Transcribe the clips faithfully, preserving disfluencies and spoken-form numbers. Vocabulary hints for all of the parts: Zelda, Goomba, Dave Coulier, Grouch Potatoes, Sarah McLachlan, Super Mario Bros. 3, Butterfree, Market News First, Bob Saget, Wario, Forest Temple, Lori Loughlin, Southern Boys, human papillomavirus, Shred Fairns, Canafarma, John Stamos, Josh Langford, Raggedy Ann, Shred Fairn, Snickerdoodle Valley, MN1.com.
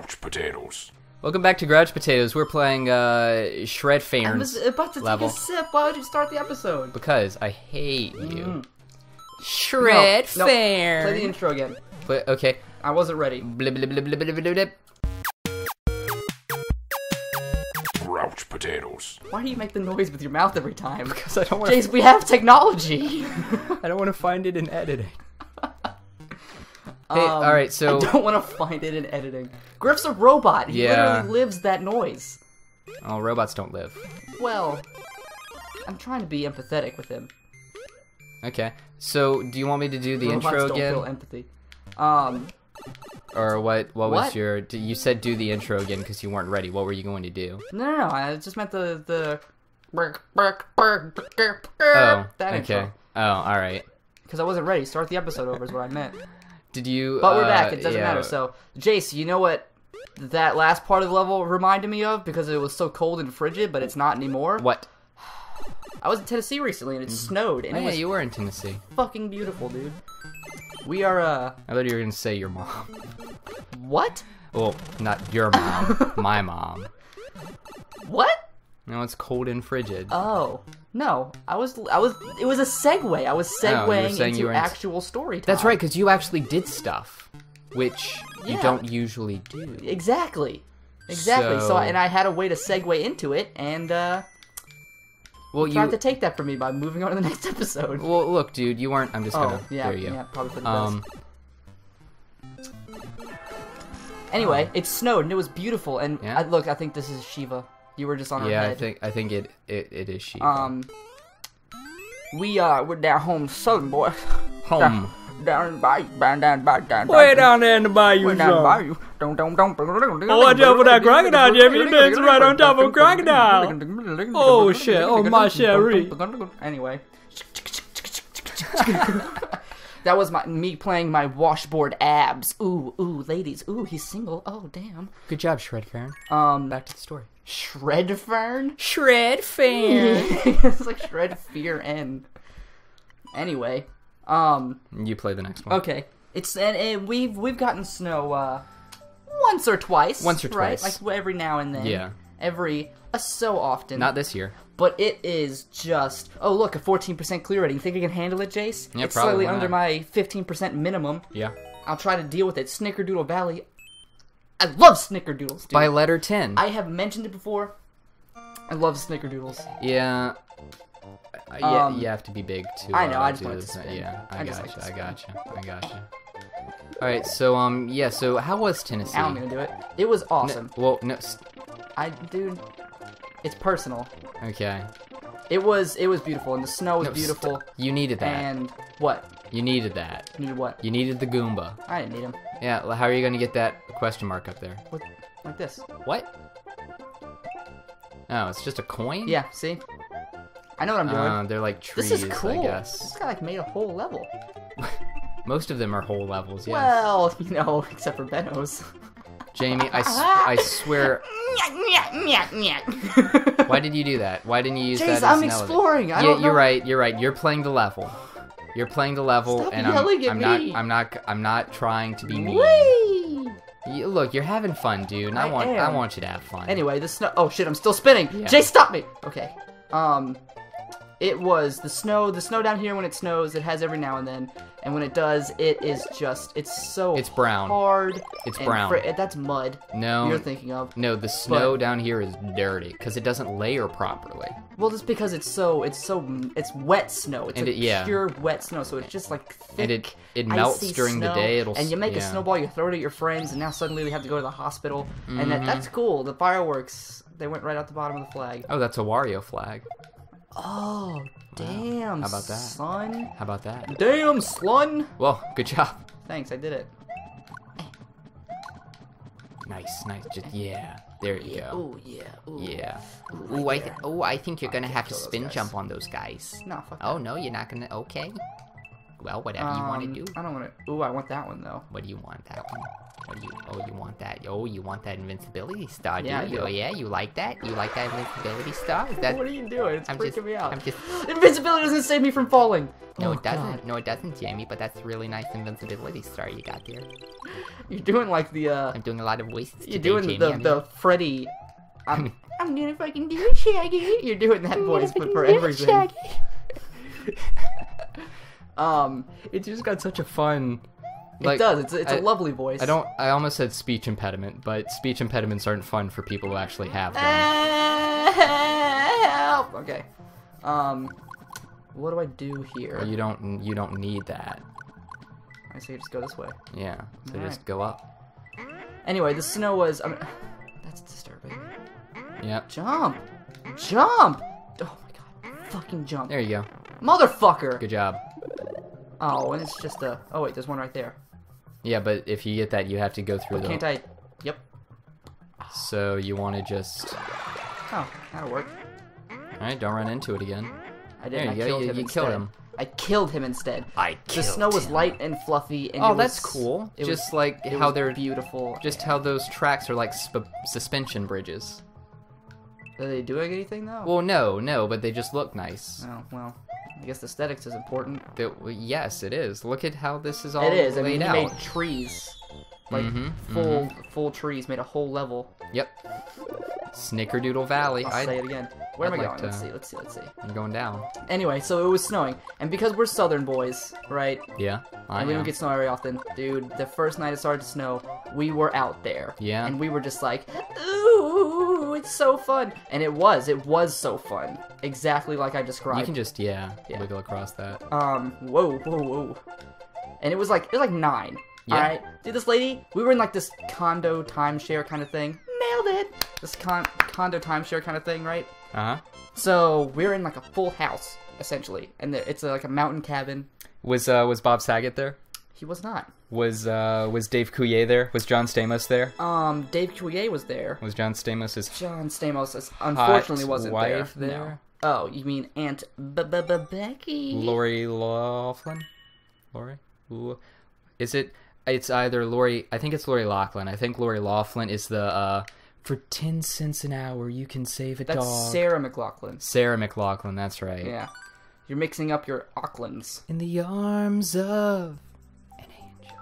Grouch Potatoes. Welcome back to Grouch Potatoes. We're playing uh, Shred Fairns. I was about to level. Take a sip. Why would you start the episode? Because I hate you. Mm. Shred no, Fairns. No. Play the intro again. Play, okay. I wasn't ready. Blip, blip, blip, blip, blip, blip, blip. Grouch Potatoes. Why do you make the noise with your mouth every time? Because I don't want. Jace, we have technology. I don't want to find it in editing. Hey, um, all right, so I don't want to find it in editing. Griff's a robot. He yeah. literally lives that noise. Oh, robots don't live. Well, I'm trying to be empathetic with him. Okay. So, do you want me to do the robots intro don't again? Feel empathy. Um. Or what? What was what? your? You said do the intro again because you weren't ready. What were you going to do? No, no, no. I just meant the the. Oh. That okay. Intro. Oh, all right. Because I wasn't ready. Start the episode over is what I meant. Did you? But we're uh, back. It doesn't yeah. matter. So, Jace, you know what that last part of the level reminded me of because it was so cold and frigid, but it's not anymore. What? I was in Tennessee recently, and it mm-hmm. snowed. And oh, it yeah, was you were in Tennessee. Fucking beautiful, dude. We are. uh... I thought you were gonna say your mom. What? Well, not your mom. My mom. What? No, it's cold and frigid. Oh. No, I was, I was, it was a segue. I was segueing oh, into actual story time. That's right, because you actually did stuff, which yeah. you don't usually do. Exactly. Exactly. So, so I, and I had a way to segue into it, and, uh, well, you tried to take that from me by moving on to the next episode. Well, look, dude, you weren't, I'm just oh, gonna, yeah, there you go. Yeah, probably for the um, best. Anyway, um, it snowed, and it was beautiful, and yeah. I, look, I think this is Shiva. You were just on our yeah, head. I think I think it it, it is she. Um, we are uh, we're down home, southern boy. Home down by down down by down. Way down there in the bayou. Way down bayou. Don't don't don't. Oh, watch out for that crocodile, Jimmy! You're dancing right on top of a crocodile. Oh shit! Oh my sherry. Anyway, that was my me playing my washboard abs. Ooh ooh, ladies. Ooh, he's single. Oh damn. Good job, Shred Fairn. Um, back to the story. Shred Fairn? Shred Fairn. It's like Shred Fear N. Anyway, um. You play the next one. Okay, it's and, and we've we've gotten snow uh, once or twice. Once or twice, right? Like every now and then. Yeah. Every uh, so often. Not this year. But it is just oh look a fourteen percent clear rating. Think I can handle it, Jace? Yeah, it's probably slightly not. Under my fifteen percent minimum. Yeah. I'll try to deal with it. Snickerdoodle Valley. I love Snickerdoodles, dude. By letter ten. I have mentioned it before. I love Snickerdoodles. Yeah. Yeah, um, you have to be big to. Uh, I know. I just wanted to spin. Yeah, I, I gotcha. Like I gotcha. I gotcha. All right. So um, yeah. So how was Tennessee? I'm gonna do it. It was awesome. No, well, no. I dude, it's personal. Okay. It was it was beautiful, and the snow was no, beautiful. You needed that. And what? You needed that. Needed what? You needed the Goomba. I didn't need him. Yeah, well, how are you going to get that question mark up there? What? Like this. What? Oh, it's just a coin? Yeah, see? I know what I'm doing. Uh, they're like trees, this is cool. I guess. This guy like made a whole level. Most of them are whole levels, yes. Well, you know, except for Benno's. Jamie, I, I swear... Why did you do that? Why didn't you use Jeez, that as I'm an exploring. I yeah, don't you're know. right, you're right. You're playing the level. You're playing the level, Stop and I'm, I'm not. I'm not. I'm not trying to be mean. Whee! You, look, you're having fun, dude. And I, I want. Am. I want you to have fun. Anyway, the snow. Oh shit! I'm still spinning. Yeah. Jay, stop me. Okay. Um, it was the snow. The snow down here when it snows, it has every now and then, and when it does, it is just. It's so. It's brown. Hard. It's brown. That's mud. No. You're thinking of. No, the snow but, down here is dirty because it doesn't layer properly. Well, just because it's so, it's so, it's wet snow. It's like it, yeah. pure wet snow, so it's just like thick, and it, it melts during snow, the day. It'll and you make yeah. a snowball, you throw it at your friends, and now suddenly we have to go to the hospital. Mm-hmm. And that, that's cool. The fireworks, they went right out the bottom of the flag. Oh, that's a Wario flag. Oh, damn! Wow. How about that, son? How about that? Damn, slun! Well, good job. Thanks, I did it. Nice, nice. Just yeah. There you yeah. go. Ooh, yeah. Ooh. Yeah. Ooh, right I th oh, I think you're oh, gonna have to spin jump on those guys. No, fuck. Oh, no, you're not gonna. Okay. Well, whatever um, you want to do. I don't want to. Ooh, I want that one though. What do you want? That one? What do you? Oh, you want that? Oh, you want that invincibility star? Yeah, do you? I do. Oh, yeah, you like that? You like that invincibility star? That... What are you doing? It's I'm freaking just, me out. I'm just. Invincibility doesn't save me from falling. No, oh, it doesn't. God. No, it doesn't, Jamie. But that's really nice invincibility star you got there. You're doing like the. uh... I'm doing a lot of voices. You're today, doing Jamie. the the Freddy. I'm I'm gonna fucking do it, Shaggy. You're doing that I'm voice, but for everything. Um, it's just got such a fun. Like, it does. It's it's I, a lovely voice. I don't. I almost said speech impediment, but speech impediments aren't fun for people who actually have them. Help! Okay. Um, what do I do here? Well, you don't. You don't need that. I say just go this way. Yeah. So All just right. go up. Anyway, the snow was. I mean, that's disturbing. Yeah. Jump! Jump! Oh my god! Fucking jump! There you go. Motherfucker! Good job. Oh, and it's just a... Oh, wait, there's one right there. Yeah, but if you get that, you have to go through the... Can't I... Yep. So you want to just... Oh, that'll work. Alright, don't run into it again. I didn't. There you I go. Killed you him you killed him. I killed him instead. I killed him. The snow was him. light and fluffy and Oh, it was, that's cool. It just was, like it how was they're... beautiful. Just how those tracks are like suspension bridges. Are they doing anything, though? Well, no, no, but they just look nice. Oh, well... I guess aesthetics is important. The, yes, it is. Look at how this is all laid out. It is. I mean, he made trees. Like, mm-hmm, full mm-hmm. full trees. Made a whole level. Yep. Snickerdoodle Valley. I'll I'd, say it again. Where I'd am I like going? To... Let's see, let's see, let's see. I'm going down. Anyway, so it was snowing. And because we're southern boys, right? Yeah, I And we know. don't get snow very often. Dude, the first night it started to snow, we were out there. Yeah. And we were just like, ooh, it's so fun. And it was. It was so fun. Exactly like I described. You can just, yeah, yeah. wiggle across that. Um, whoa, whoa, whoa. And it was like, it was like nine. Yeah. All right. Dude, this lady, we were in like this condo timeshare kind of thing. Nailed it. This con condo timeshare kind of thing, right? Uh huh. So we're in like a full house essentially, and it's like a mountain cabin. Was uh was Bob Saget there? He was not. Was uh was Dave Coulier there? Was John Stamos there? Um, Dave Coulier was there. Was John Stamos his John Stamos is, unfortunately wasn't wife there. there? No. Oh, you mean Aunt B-B-B-Becky? Lori Loughlin. Lori. Ooh. Is it? It's either Lori. I think it's Lori Loughlin. I think Lori Loughlin is the. Uh, For ten cents an hour, you can save a that's dog. That's Sarah McLachlan. Sarah McLachlan, that's right. Yeah. You're mixing up your Aucklands. In the arms of an angel.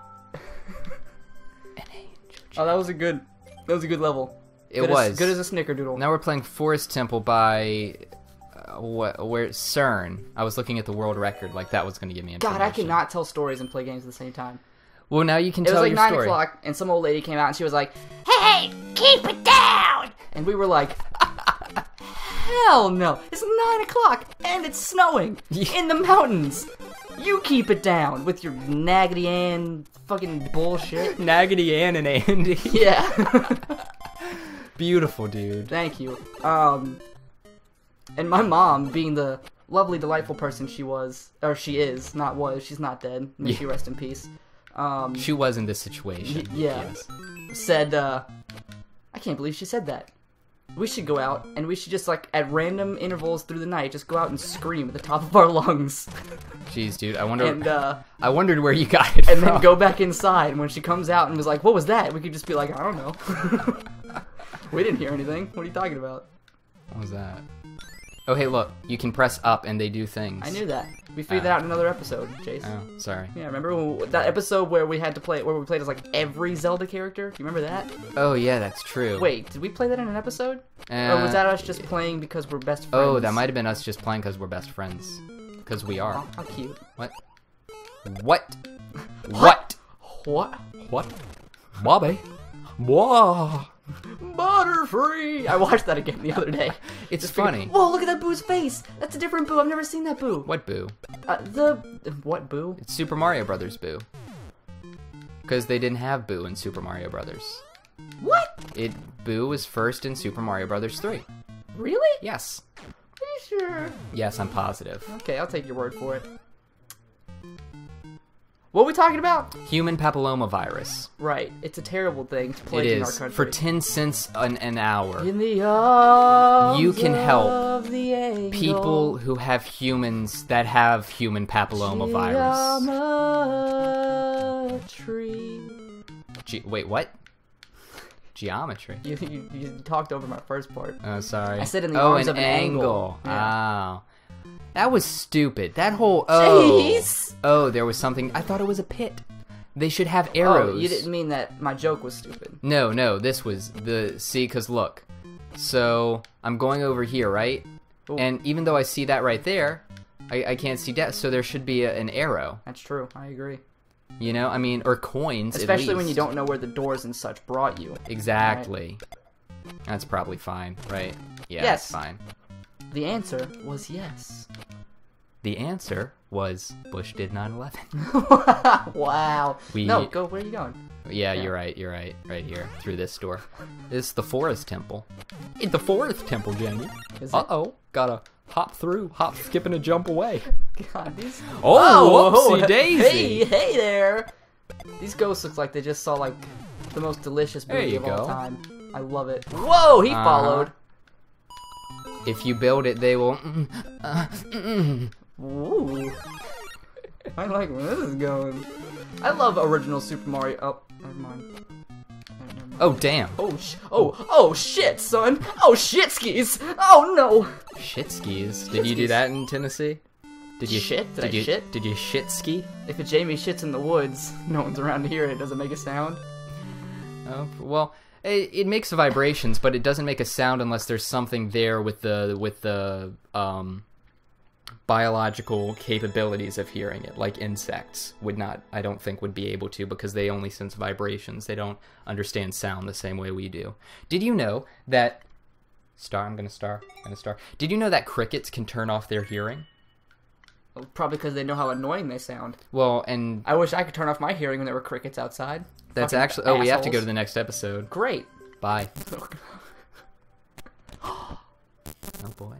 An angel. Oh, that was a good that was a good level. It good was. As, good as a snickerdoodle. Now we're playing Forest Temple by uh, what where CERN. I was looking at the world record like that was going to give me information. God, I cannot tell stories and play games at the same time. Well, now you can tell your story. It was like nine o'clock, and some old lady came out, and she was like, "Hey, keep it down!" And we were like, hell no. It's nine o'clock, and it's snowing in the mountains. You keep it down with your Raggedy Ann fucking bullshit. Raggedy Ann and Andy. Yeah. Beautiful, dude. Thank you. Um, and my mom, being the lovely, delightful person she was, or she is, not was, she's not dead. May she rest in peace. Um, she was in this situation. Yeah. Yes. Said, uh, I can't believe she said that. We should go out, and we should just, like, at random intervals through the night, just go out and scream at the top of our lungs. Jeez, dude, I wonder... And, uh... I wondered where you got it And from. Then go back inside, and when she comes out and was like, "What was that?" We could just be like, "I don't know." We didn't hear anything. What are you talking about? What was that? Oh, hey, look. You can press up, and they do things. I knew that. We figured uh, that out in another episode, Chase. Oh, sorry. Yeah, remember when, that episode where we had to play, where we played as, like, every Zelda character? You remember that? Oh, yeah, that's true. Wait, did we play that in an episode? Uh, or was that us just playing because we're best friends? Oh, that might have been us just playing because we're best friends. Because we are. Oh, how cute. What? What? What? What? What? Bobby? Whoa! Butterfree! I watched that again the other day. It's just funny. Figured, whoa, look at that Boo's face! That's a different Boo. I've never seen that Boo. What Boo? Uh, the... What Boo? It's Super Mario Brothers Boo. Because they didn't have Boo in Super Mario Brothers. What? It... Boo was first in Super Mario Brothers three. Really? Yes. Are you sure? Yes, I'm positive. Okay, I'll take your word for it. What are we talking about? Human papillomavirus. Right. It's a terrible thing to plague in our country. It is. For ten cents an, an hour. In the arms you can help people who have humans that have human papillomavirus. Geometry. Ge wait, what? Geometry? You, you, you talked over my first part. Oh, sorry. I said in the oh, arms an of an angle. angle. Yeah. Oh. That was stupid. That whole oh Jeez. oh there was something. I thought it was a pit. They should have arrows. Oh, you didn't mean that. My joke was stupid. No, no. This was the see. Cause look. So I'm going over here, right? Ooh. And even though I see that right there, I, I can't see that. So there should be a, an arrow. That's true. I agree. You know, I mean, or coins. Especially at least. When you don't know where the doors and such brought you. Exactly. Right? That's probably fine, right? Yeah, yes. Fine. The answer was yes. The answer was Bush did nine eleven. Wow. We... No, go. Where are you going? Yeah, yeah, you're right. You're right. Right here, through this door. It's the Forest Temple. It's the Forest Temple, Jenny. Uh oh, gotta hop through, hop, skip, and a jump away. God, these. Oh, whoopsie daisy. Hey, hey there. These ghosts look like they just saw like the most delicious movie of all time. I love it. Whoa, he uh... followed. If you build it, they will. Mm, uh, mm, mm. Ooh. I like where this is going. I love original Super Mario. Oh, never mind. Never mind. Oh damn. Oh sh. Oh oh shit, son. Oh shit skis. Oh no. Shit skis. Did you do that in Tennessee? Did you shit? Did, did I you shit? Did you shit ski? If a Jamie shits in the woods, no one's around to hear it. Does it make a sound? Oh well. It, it makes vibrations, but it doesn't make a sound unless there's something there with the with the um, biological capabilities of hearing it. Like insects would not, I don't think, would be able to because they only sense vibrations. They don't understand sound the same way we do. Did you know that star? I'm gonna star. I'm gonna star. Did you know that crickets can turn off their hearing? Probably because they know how annoying they sound. Well, and I wish I could turn off my hearing when there were crickets outside. That's Fucking actually. Oh, assholes. We have to go to the next episode. Great. Bye. Oh boy.